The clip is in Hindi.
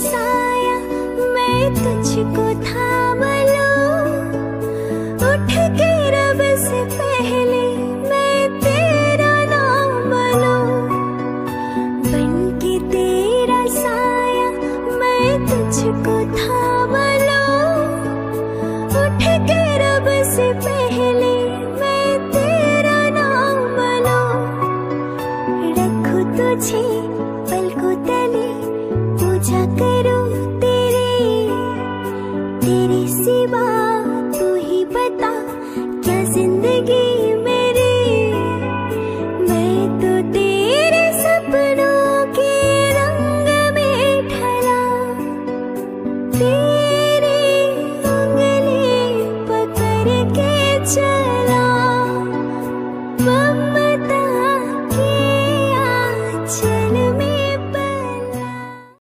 साया मैं तुझको थाम लूं, उठ के रब से पहले मैं तेरा नाम लूं, बन के तेरा साया मैं तुझको थाम लूं, उठ के रब से पहले मैं तेरा नाम लूं, रखूं तुझे पलकों तले पूजा करो।